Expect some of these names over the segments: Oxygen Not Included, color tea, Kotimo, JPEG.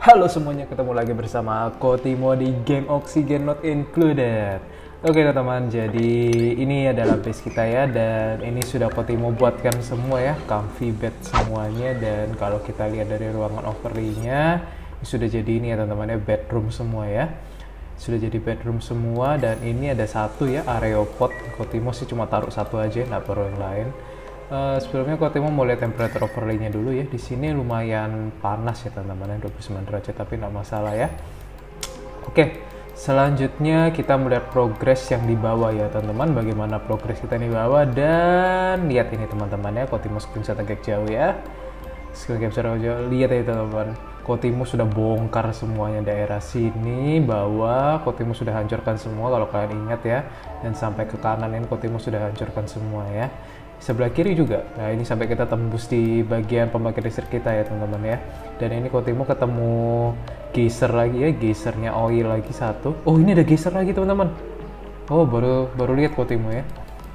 Halo semuanya, ketemu lagi bersama Kotimo di game Oxygen Not Included. Oke teman-teman, jadi ini adalah base kita ya, dan ini sudah Kotimo buatkan semua ya, comfy bed semuanya. Dan kalau kita lihat dari ruangan overlay-nya, sudah jadi ini ya teman-teman ya, bedroom semua ya. Sudah jadi bedroom semua, dan ini ada satu ya, areoport. Kotimo sih cuma taruh satu aja, nggak perlu yang lain. Sebelumnya Kotimo mau lihat temperature overlay-nya dulu ya. Di sini lumayan panas ya teman-teman, 29 derajat tapi nggak masalah ya. Oke, selanjutnya kita melihat progres yang di bawah ya teman-teman. Bagaimana progres kita di bawah, dan lihat ini teman-teman ya, Kotimo screenshot agak jauh ya. Screenshot agak jauh, lihat ya teman-teman. Kotimo sudah bongkar semuanya, daerah sini, bawah, Kotimo sudah hancurkan semua kalau kalian ingat ya. Dan sampai ke kanan ini Kotimo sudah hancurkan semua ya. Sebelah kiri juga. Nah, ini sampai kita tembus di bagian pembangkit listrik kita ya teman-teman ya. Dan ini Kotimo ketemu geyser lagi ya, geysernya oil lagi satu. Oh, ini ada geyser lagi teman-teman. Oh, baru lihat Kotimo ya.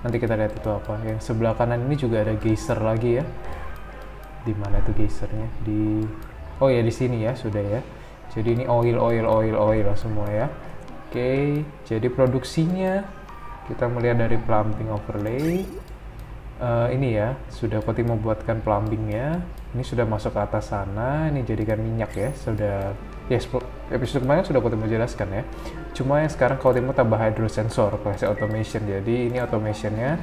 Nanti kita lihat itu apa. Yang sebelah kanan ini juga ada geyser lagi ya. Di mana tuh geysernya? Di oh ya, di sini ya, sudah ya. Jadi ini oil semua ya. Oke, jadi produksinya kita melihat dari plumbing overlay. Ini ya, sudah Kotimo buatkan plumbingnya. Ini sudah masuk ke atas sana. Ini jadikan minyak ya. Sudah, ya, episode kemarin sudah Kotimo jelaskan ya. Cuma yang sekarang Kotimo tambah hydro sensor, class automation. Jadi ini automationnya,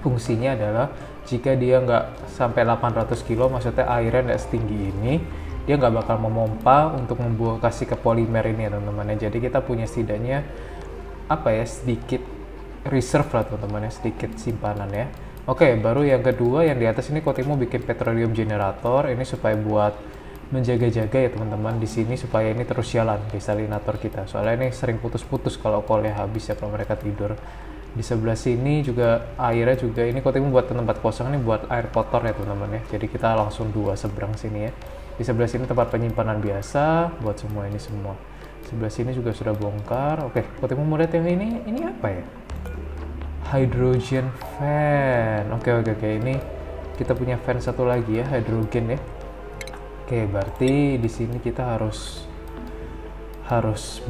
fungsinya adalah jika dia nggak sampai 800 kilo, maksudnya airnya nggak setinggi ini, dia nggak bakal memompa untuk membuat kasih ke polimer ini ya teman-teman. Jadi kita punya setidaknya apa ya, sedikit reserve lah teman-teman ya, sedikit simpanan ya. Oke, baru yang kedua, yang di atas ini Kotimo bikin petroleum generator ini supaya buat menjaga-jaga ya teman-teman di sini, supaya ini terus jalan desalinator kita. Soalnya ini sering putus-putus kalau kolnya habis ya, kalau mereka tidur. Di sebelah sini juga airnya juga, ini Kotimo buat tempat kosong ini buat air kotor ya teman-teman ya. Jadi kita langsung dua seberang sini ya. Di sebelah sini tempat penyimpanan biasa buat semua ini semua. Sebelah sini juga sudah bongkar. Oke, Kotimo mau lihat yang ini apa ya? Hydrogen fan. Oke, ini kita punya fan satu lagi ya, hydrogen ya. Oke, berarti di sini kita harus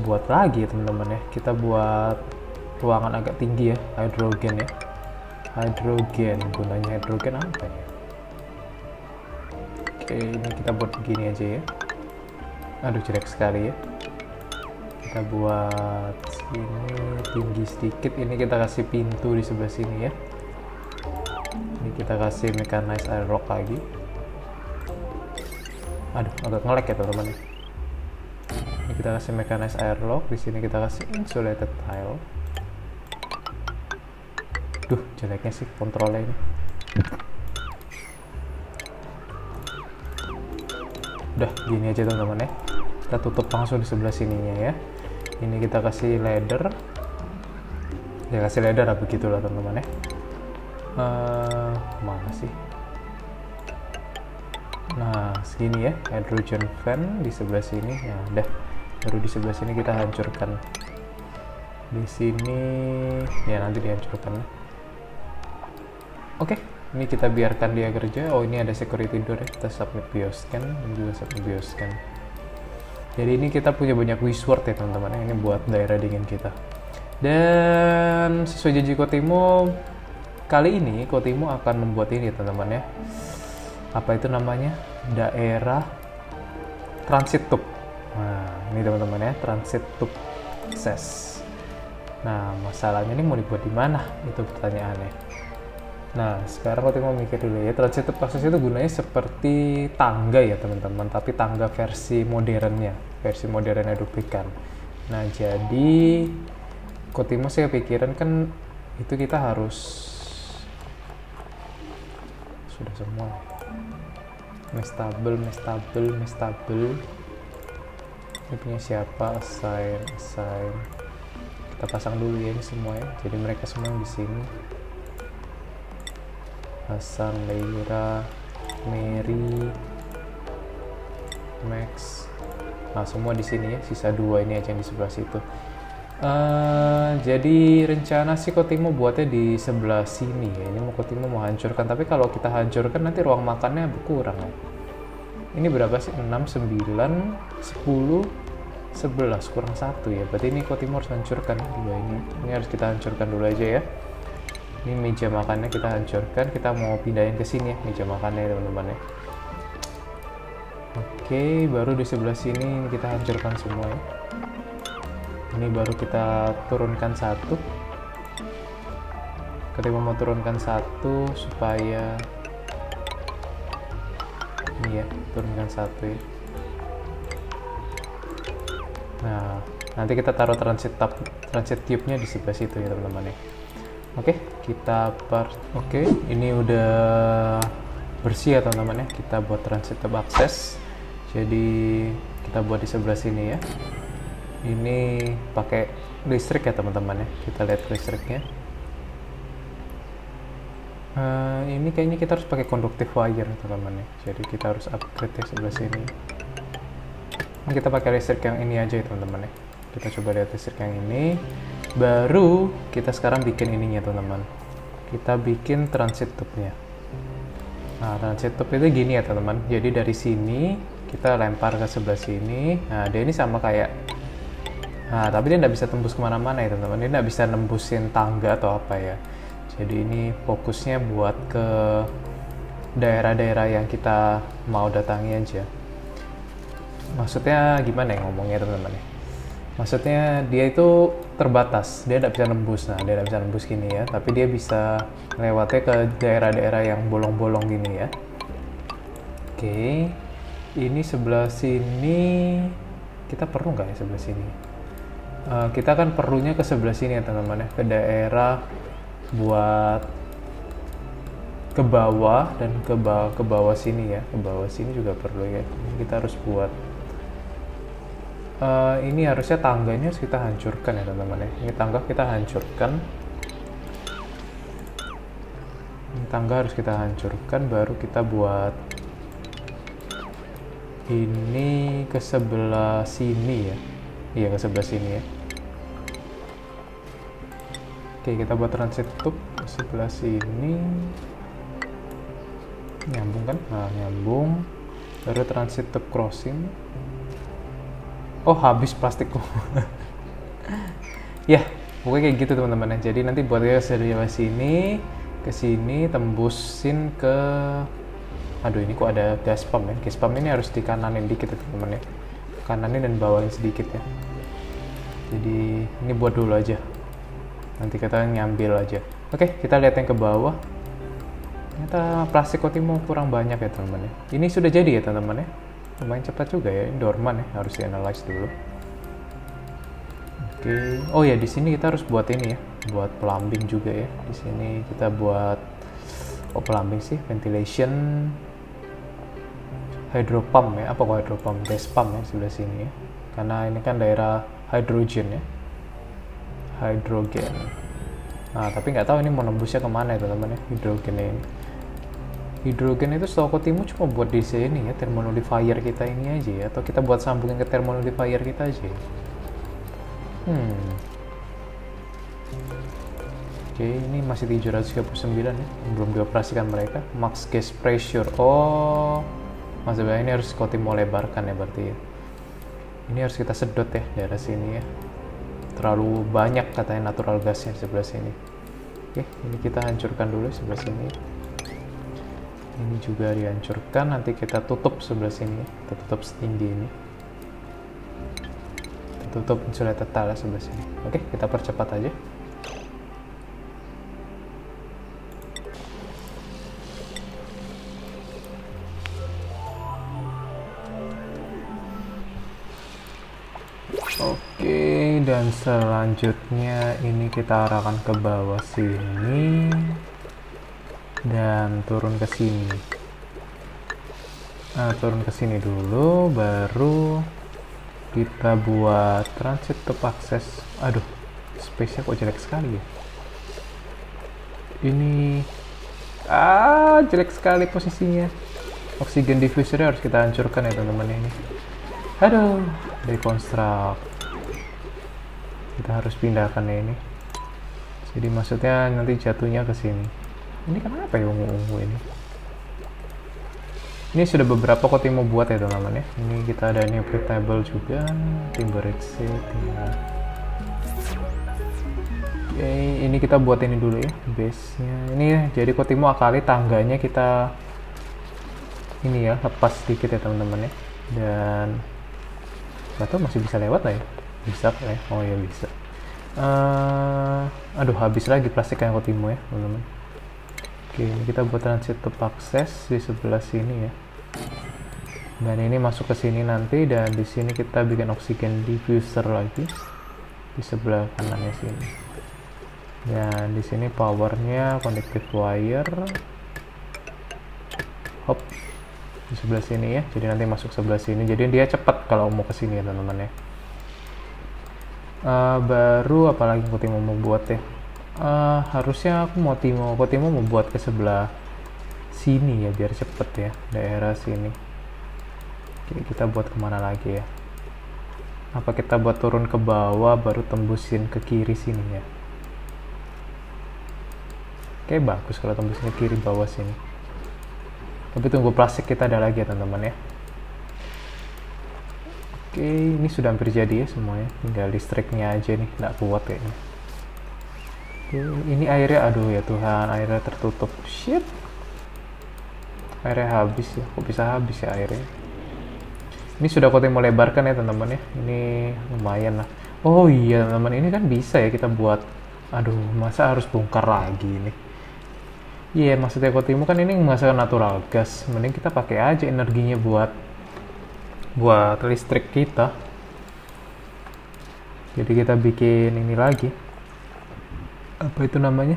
buat lagi ya teman-teman ya. Kita buat ruangan agak tinggi ya, hydrogen ya. Hydrogen, gunanya hydrogen apa ya? Oke, ini kita buat begini aja ya. Aduh, jelek sekali ya. Kita buat ini tinggi sedikit. Ini kita kasih pintu di sebelah sini ya. Ini kita kasih mechanized air lock lagi. Aduh, agak ngelag ya teman-teman. Ini kita kasih mechanized air lock. Di sini kita kasih insulated tile. Duh, jeleknya sih kontrolnya ini. Udah, gini aja teman-teman ya. Kita tutup langsung di sebelah sininya ya. Ini kita kasih ladder ya, begitulah teman-teman ya. Mana sih, nah segini ya, hydrogen fan di sebelah sini ya. Udah, baru di sebelah sini kita hancurkan, di sini ya nanti dihancurkan. Oke, ini kita biarkan dia kerja. Oh, ini ada security door ya, kita submit bioscan, ini juga submit bioscan. Jadi ini kita punya banyak wishword ya teman-teman, ini buat daerah dingin kita. Dan sesuai janji Kotimo, kali ini Kotimo akan membuat ini teman-teman ya. Apa itu namanya? Daerah transit tube. Nah, ini teman-teman ya, transit tube access. Nah, masalahnya ini mau dibuat di mana? Itu pertanyaannya. Nah, sekarang Kotimo mikir dulu ya, transit tube access itu gunanya seperti tangga ya teman-teman, tapi tangga versi modernnya duplikan. Nah, jadi Kotimo saya pikiran kan itu kita harus sudah semua mestable. Ini punya siapa? Assign. Kita pasang dulu ya ini semua ya, jadi mereka semua di sini. Hasan, Leira, Mary, Max, nah semua di sini ya, sisa dua ini aja yang di sebelah situ. Jadi rencana sih Kotimo buatnya di sebelah sini ya. Ini Kotimo mau hancurkan, tapi kalau kita hancurkan nanti ruang makannya berkurang ya. Ini berapa sih? 6, 9, 10, 11 kurang 1 ya. Berarti ini Kotimo harus hancurkan dua ini. Ini harus kita hancurkan dulu aja ya. Ini meja makannya kita hancurkan. Kita mau pindahin ke sini ya meja makannya teman-teman ya. Oke, baru di sebelah sini kita hancurkan semua ya. Ini baru kita turunkan satu. Ketimbang mau turunkan satu supaya ini ya, turunkan satu ya. Nah, nanti kita taruh transit tube-nya di sebelah situ ya teman-teman ya. Oke, kita Oke, ini udah bersih ya teman-teman ya. Kita buat transit tube akses. Jadi kita buat di sebelah sini ya. Ini pakai listrik ya teman-teman ya, kita lihat listriknya. Ini kayaknya kita harus pakai conductive wire teman-teman ya, jadi kita harus upgrade ya sebelah sini. Nah, kita pakai listrik yang ini aja ya teman-teman ya, kita coba lihat listrik yang ini. Baru kita sekarang bikin ininya teman-teman, kita bikin transit tube-nya. Nah, transit tube itu gini ya teman-teman, jadi dari sini kita lempar ke sebelah sini. Nah, dia ini sama kayak, nah, tapi dia nggak bisa tembus kemana-mana ya teman-teman, dia nggak bisa nembusin tangga atau apa ya. Jadi ini fokusnya buat ke daerah-daerah yang kita mau datangi aja. Maksudnya gimana ya ngomongnya teman-teman ya? Maksudnya dia itu terbatas, dia nggak bisa nembus. Nah, dia nggak bisa nembus gini ya, tapi dia bisa lewatnya ke daerah-daerah yang bolong-bolong gini ya. Oke, ini sebelah sini kita perlu nggak ya sebelah sini? Kita kan perlunya ke sebelah sini ya teman-teman ya, ke daerah buat ke bawah dan ke bawah sini ya, ke bawah sini juga perlu ya. Kita harus buat ini harusnya tangganya harus kita hancurkan ya teman-teman ya. Ini tangga kita hancurkan, ini tangga harus kita hancurkan, baru kita buat ini ke sebelah sini ya. Iya, ke sebelah sini ya. Oke, kita buat transit tube ke sebelah sini. Nyambung kan? Nah, nyambung. Baru transit tube crossing. Oh, habis plastikku. Ya, pokoknya kayak gitu teman-teman ya. Jadi nanti buatnya ke sebelah sini, ke sini, tembusin ke... Aduh, ini kok ada gas pump ya. Gas pump ini harus dikananin dikit ya teman-teman ya. Kanannya dan bawahnya sedikit ya. Jadi ini buat dulu aja, nanti kita nyambil aja. Oke, kita lihat yang ke bawah. Ternyata plastik Kotimo kurang banyak ya teman-teman ya. Ini sudah jadi ya teman-teman ya, lumayan cepat juga ya. Ini dorman ya, harus dianalyze dulu. Oke, oh ya, di sini kita harus buat ini ya, buat plumbing juga ya. Di sini kita buat plumbing sih, ventilation, hydro pump ya, apa kok hydro pump, gas pump ya sebelah sini ya, karena ini kan daerah hydrogen ya, hydrogen. Nah, tapi nggak tahu ini mau nembusnya kemana ya teman-teman ya, hidrogen ini. Hidrogen itu setahu Kotimo cuma buat di sini ya, thermonulifier kita ini aja ya, atau kita buat sambungin ke thermonulifier kita aja ya. Oke, ini masih 739 ya, belum dioperasikan mereka. Max gas pressure, oh maksudnya ini harus Kotimo lebarkan ya berarti ya. Ini harus kita sedot ya daerah sini ya. Terlalu banyak katanya natural gasnya di sebelah sini. Oke, ini kita hancurkan dulu sebelah sini. Ini juga dihancurkan, nanti kita tutup sebelah sini ya. Kita tutup setinggi ini. Kita tutup insulat total ya sebelah sini. Oke, kita percepat aja. Oke, dan selanjutnya ini kita arahkan ke bawah sini dan turun ke sini. Nah, turun ke sini dulu, baru kita buat transit tube akses. Aduh, space-nya kok jelek sekali ya. Ini jelek sekali posisinya. Oksigen diffuser harus kita hancurkan ya teman-teman ini. Aduh, deconstruct. Kita harus pindahkan ya ini. Jadi maksudnya nanti jatuhnya ke sini. Ini kenapa ya ungu-ungu ini? Ini sudah beberapa Kotimo buat ya teman-teman ya. Ini kita ada new printable juga, timber exit. Oke, ini kita buat ini dulu ya, base-nya. Ini jadi Kotimo akali tangganya kita ini ya, lepas sedikit ya teman-teman ya. Dan atau masih bisa lewat lah ya? Bisa ya? Oh ya bisa. Aduh habis lagi plastik yang Kotimo ya teman-teman. Oke, ini kita buat transit to access di sebelah sini ya. Dan ini masuk ke sini nanti, dan di sini kita bikin oksigen diffuser lagi di sebelah kanannya sini. Dan di sini powernya connective wire. Hop di sebelah sini ya. Jadi nanti masuk sebelah sini. Jadi dia cepat kalau mau ke sini ya teman-teman ya. Baru apalagi Kotimo mau buat ya, harusnya aku mau Kotimo mau buat ke sebelah sini ya biar cepet ya, daerah sini. Oke, kita buat kemana lagi ya? Apa kita buat turun ke bawah baru tembusin ke kiri sini ya? Oke, bagus kalau tembusin ke kiri bawah sini. Tapi tunggu plastik kita ada lagi ya teman-teman ya. Oke, ini sudah hampir jadi ya semuanya. Tinggal listriknya aja nih, nggak kuat kayaknya. Oke, ini airnya, aduh ya Tuhan, airnya tertutup. Shit. Airnya habis ya, kok bisa habis ya airnya. Ini sudah Kotimo lebarkan ya teman-teman ya. Ini lumayan lah. Oh iya teman-teman, ini kan bisa ya kita buat. Aduh, masa harus bongkar lagi nih. Iya, maksudnya Kotimo kan ini menghasilkan natural gas. Mending kita pakai aja energinya buat listrik kita. Jadi kita bikin ini lagi, apa itu namanya,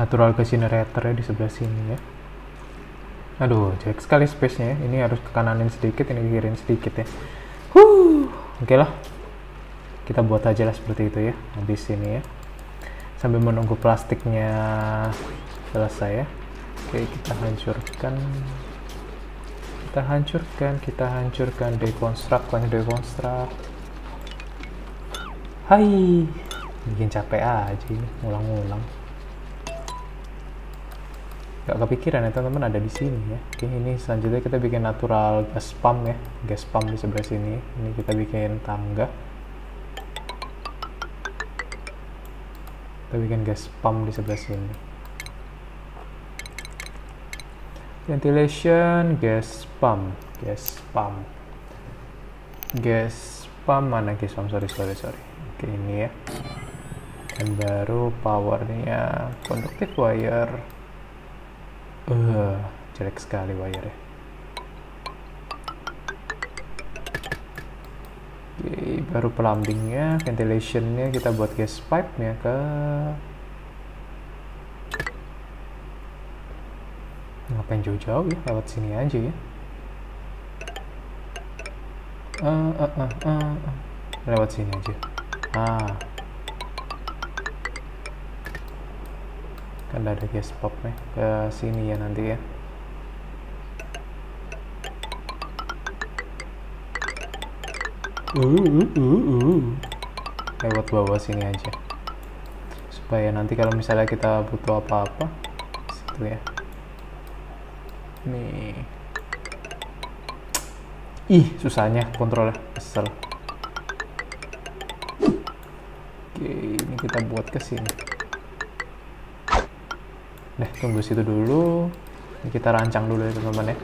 natural gas generator ya di sebelah sini ya. Aduh jelek sekali space nya ya. Ini harus ke kananin sedikit, ini kiriin sedikit ya. Oke lah, kita buat aja lah seperti itu ya. Habis ini ya, sambil menunggu plastiknya selesai ya. Oke, kita hancurkan, kita hancurkan, deconstruct. Hai, bikin capek aja ini, ngulang-ngulang. Gak kepikiran ya teman-teman ada di sini ya. Oke, ini selanjutnya kita bikin natural gas pump ya, gas pump di sebelah sini. Ini kita bikin tangga, kita bikin gas pump di sebelah sini. Ventilation, gas pump mana gas pump, sorry. Oke, ini ya. Dan baru powernya conductive wire. Jelek sekali wire ya. Oke, baru plumbingnya, ventilationnya kita buat gas pipe nya ke ngapain jauh-jauh ya, lewat sini aja ya. Lewat sini aja. Kan ada gas pop nih ke sini ya nanti ya. Lewat bawah sini aja, supaya nanti kalau misalnya kita butuh apa-apa situ ya. Nih, ih susahnya kontrolnya, kesel. Oke, ini kita buat ke sini. Nah, tunggu situ dulu. Ini kita rancang dulu ya teman-teman ya.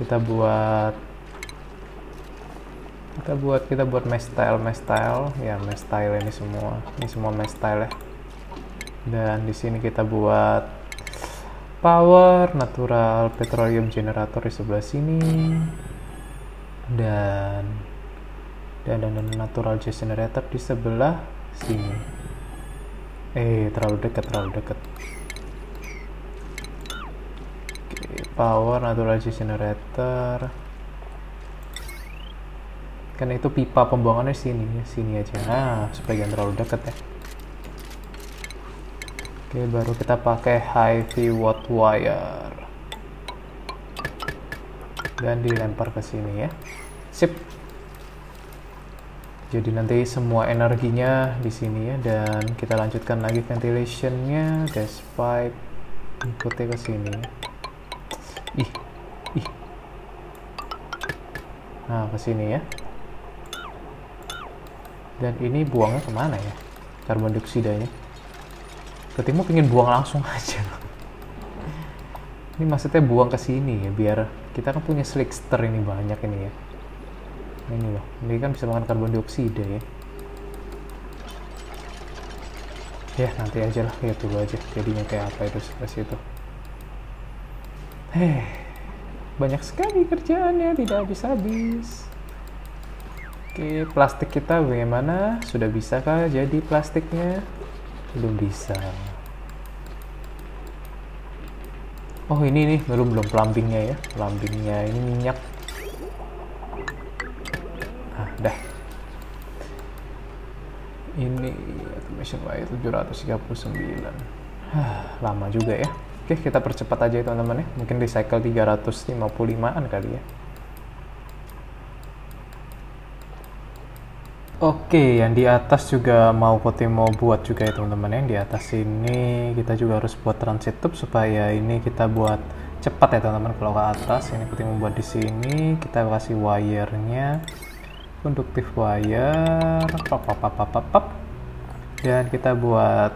Kita buat mesh tile ini semua mesh tile ya. Dan di sini kita buat power natural petroleum generator di sebelah sini, dan natural gas generator di sebelah sini. Terlalu dekat. Oke, power natural gas generator kan itu pipa pembuangannya sini aja. Nah, supaya jangan terlalu dekat ya. Oke, baru kita pakai high watt wire dan dilempar ke sini ya. Sip. Jadi nanti semua energinya di sini ya, dan kita lanjutkan lagi ventilationnya, gas pipe, Ikutnya ke sini. Nah, ke sini ya. Dan ini buangnya kemana ya? Karbon dioksidanya. Kotimo pengen buang langsung aja. Ini maksudnya buang ke sini ya, biar kita kan punya slickster ini banyak ini ya. Ini loh, ini kan bisa makan karbon dioksida ya. Ya nanti aja lah, lihat dulu aja jadinya kayak apa itu seperti itu. Heh, banyak sekali kerjaannya, tidak habis-habis. Oke, plastik kita bagaimana? Sudah bisa kah jadi plastiknya? Belum bisa. Oh ini nih, belum plumbingnya ya. Plumbingnya ini minyak. Ah, dah. Ini automation rate 739. Lama juga ya. Oke, kita percepat aja teman-teman ya. Mungkin recycle 355-an kali ya. Oke, yang di atas juga mau Kotimo buat juga ya teman-teman. Yang di atas ini kita juga harus buat transit tube supaya ini kita buat cepat ya teman-teman. Kalau ke atas ini Kotimo buat di sini, kita kasih wire-nya. Conductive wire dan kita buat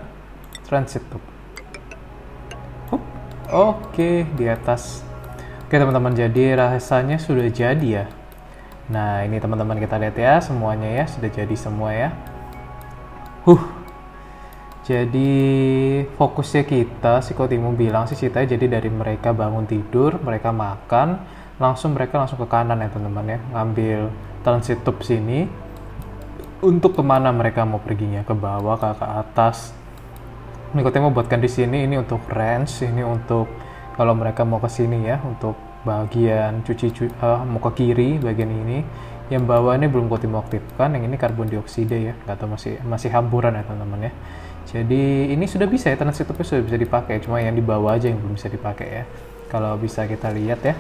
transit tube. Oke, di atas. Oke teman-teman, jadi rasanya sudah jadi ya. Nah ini teman-teman kita lihat ya, semuanya ya sudah jadi semua ya. Jadi fokusnya kita, si Kotimo bilang sih ceritanya jadi dari mereka bangun tidur, mereka makan, mereka langsung ke kanan ya teman-teman ya, ngambil transit tube sini untuk kemana mereka mau perginya, ke bawah ke atas. Ini Kotimo buatkan di sini, ini untuk range, ini untuk kalau mereka mau ke sini ya, untuk bagian mau ke kiri bagian ini. Yang bawah ini belum Kotimo aktifkan, yang ini karbon dioksida ya, nggak tahu masih hamburan ya teman-teman ya. Jadi ini sudah bisa ya, transit tube sudah bisa dipakai, cuma yang di bawah aja yang belum bisa dipakai ya. Kalau bisa kita lihat ya,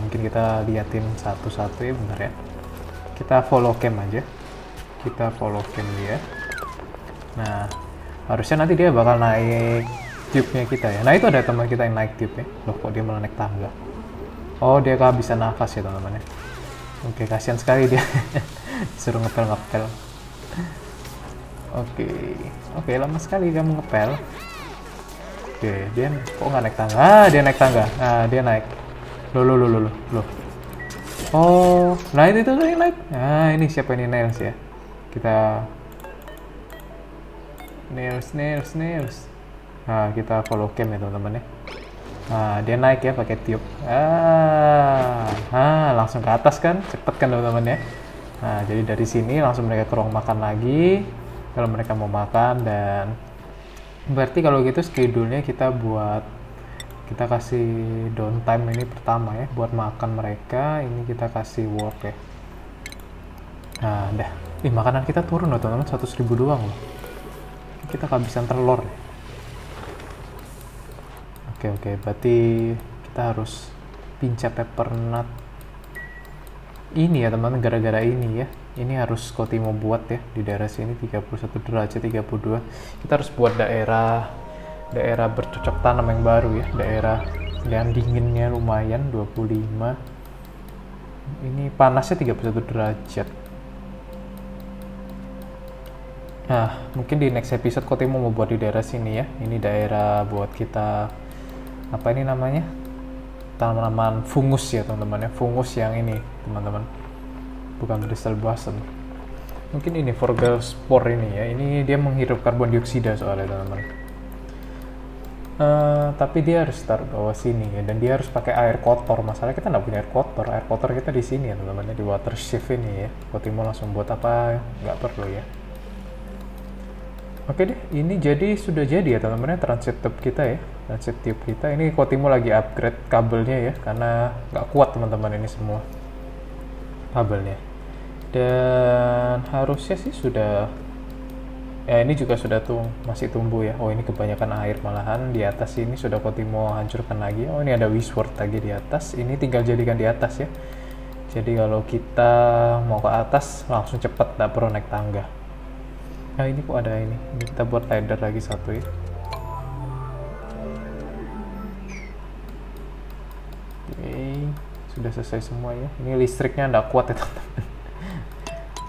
mungkin kita liatin satu-satu ya, bentar ya. Kita follow cam aja, kita follow cam dia. Nah harusnya nanti dia bakal naik tube-nya kita ya. Nah itu ada teman kita yang naik tube ya. Loh kok dia malah naik tangga? Oh dia kehabisan nafas ya teman-teman ya. Oke, kasihan sekali dia. Suruh ngepel. Oke, lama sekali kamu ngepel. Oke, dia kok nggak naik tangga? Ah dia naik tangga. Nah dia naik. Loh. Oh, nah itu yang naik. Nah, ini siapa ini, Nails ya? Kita Nails. Nah, kita follow cam ya, teman-teman ya. Nah, dia naik ya pakai tiup. Langsung ke atas kan? Cepet kan, teman-teman ya? Nah, jadi dari sini langsung mereka ke ruang makan lagi kalau mereka mau makan. Dan berarti kalau gitu schedule-nya kita kasih downtime ini pertama ya buat makan mereka, ini kita kasih work ya. Nah dah, makanan kita turun loh teman-teman, 100.000 doang loh, kita kehabisan telur. Oke, berarti kita harus pinca pepernat ini ya teman-teman, gara-gara ini ya, ini harus Kotimo buat ya di daerah sini 31 derajat, 32. Kita harus buat daerah bercocok tanam yang baru ya, daerah yang dinginnya lumayan 25, ini panasnya 31 derajat. Nah mungkin di next episode Kotimo mau buat di daerah sini ya, ini daerah buat kita apa ini namanya, tanaman fungus ya teman-teman ya, fungus yang ini teman-teman, bukan crystal blossom. Mungkin ini fungal spore ini ya, ini dia menghirup karbon dioksida soalnya teman-teman. Tapi dia harus taruh bawah sini ya, dan dia harus pakai air kotor. Masalah kita nggak punya air kotor, kita di sini ya teman-teman, di water shift ini ya. Kotimo langsung buat apa? Nggak perlu ya. Oke deh, ini jadi sudah jadi ya teman-teman, transit tube kita ya, transit tube kita. Ini Kotimo lagi upgrade kabelnya ya, karena nggak kuat teman-teman ini semua kabelnya. Dan harusnya sih sudah. Ya ini juga sudah tuh masih tumbuh ya. Oh ini kebanyakan air malahan. Di atas ini sudah Kotimo hancurkan lagi. Oh ini ada wishword lagi di atas. Ini tinggal jadikan di atas ya. Jadi kalau kita mau ke atas langsung cepet, nggak perlu naik tangga. Nah ini kok ada ini. Ini kita buat ladder lagi satu ya. Sudah selesai semua ya. Ini listriknya nggak kuat ya teman-teman.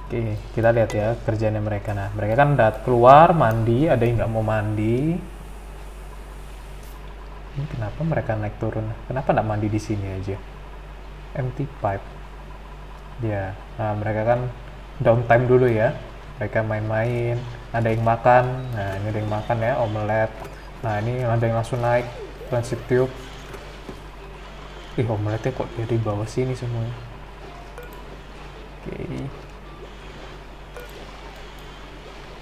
Oke, kita lihat ya kerjaannya mereka. Nah, mereka kan udah keluar mandi, ada yang nggak mau mandi. Ini kenapa mereka naik turun? Kenapa nggak mandi di sini aja? Empty pipe. Ya, nah mereka kan downtime dulu ya. Mereka main-main. Ada yang makan. Nah, ini ada yang makan ya, omelet. Nah, ini ada yang langsung naik transit tube. Ih, omeletnya kok dari bawah sini semuanya. Oke.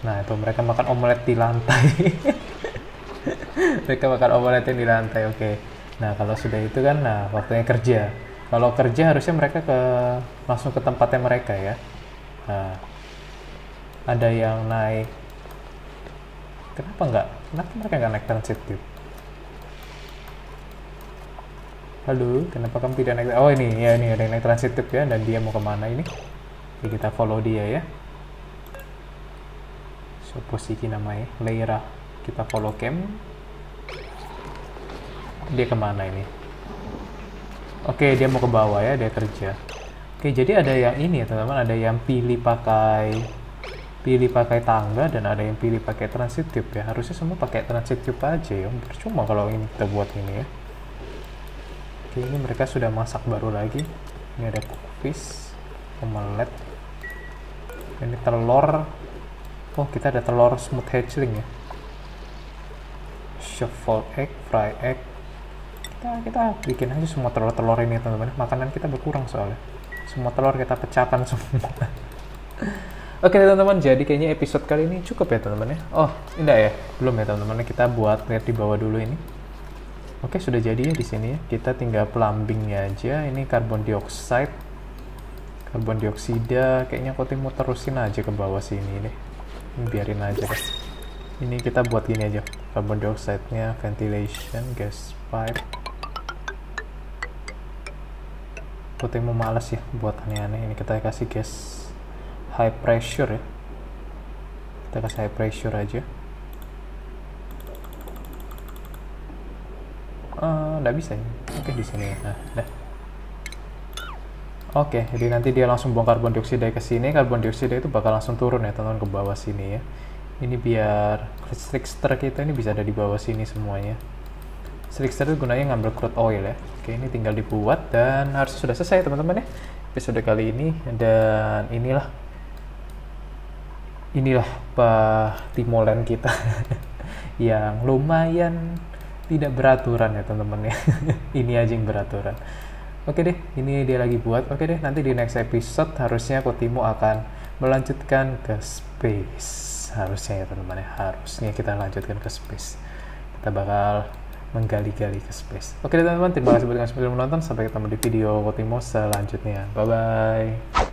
Nah, itu mereka makan omelet di lantai. Mereka makan omeletnya di lantai, oke. Nah, kalau sudah itu kan, nah waktunya kerja. Kalau kerja harusnya mereka langsung ke tempatnya mereka ya. Nah, ada yang naik. Kenapa nggak? Kenapa mereka nggak naik transit tube? Halo, kenapa kamu tidak naik? Oh ini, ya ini ada yang naik transit tube ya, dan dia mau kemana ini? Jadi kita follow dia ya. So posisi namanya Leira. Kita follow cam. Dia kemana ini? Oke, dia mau ke bawah ya, dia kerja. Oke, jadi ada yang ini ya teman-teman, ada yang pilih pakai tangga dan ada yang pilih pakai transit tube ya. Harusnya semua pakai transit tube aja ya. Percuma kalau ini kita buat ini ya. Ini mereka sudah masak baru lagi. Ini ada fish, omelet, ini telur. Oh, kita ada telur smooth hatchling ya. Shuffle egg, fry egg. Kita bikin aja semua telur-telur ini teman-teman. Makanan kita berkurang soalnya. Semua telur kita pecahkan semua. Oke teman-teman, jadi kayaknya episode kali ini cukup ya teman-teman ya. Oh, enggak ya, belum ya teman-teman. Kita buat lihat di bawah dulu ini. Oke, sudah jadi ya di sini. Kita tinggal plumbingnya aja. Ini karbon dioksida. Kayaknya Kotimo terusin aja ke bawah sini deh. Ini biarin aja deh. Ini kita buat gini aja. Karbon dioksida-nya, ventilation, gas pipe. Kotimo males ya buat aneh-aneh. Ini kita kasih gas high pressure ya. Kita kasih high pressure aja. Nggak bisa ya. Oke, di sini. Nah, dah. Oke, jadi nanti dia langsung buang karbon dioksida ke sini. Karbon dioksida itu bakal langsung turun ya, teman-teman, ke bawah sini ya. Ini biar strikster kita ini bisa ada di bawah sini semuanya. Strikster itu gunanya ngambil crude oil ya. Oke, ini tinggal dibuat dan harus sudah selesai teman-teman ya. Episode kali ini dan inilah Timoland kita yang lumayan tidak beraturan ya teman-teman ya. Ini aja yang beraturan. Oke deh, ini dia lagi buat. Oke deh, nanti di next episode harusnya Kotimo akan melanjutkan ke space. Harusnya ya teman-teman ya. Harusnya kita lanjutkan ke space. Kita bakal menggali-gali ke space. Oke deh teman-teman, terima kasih banyak sudah menonton. Sampai ketemu di video Kotimo selanjutnya. Bye-bye.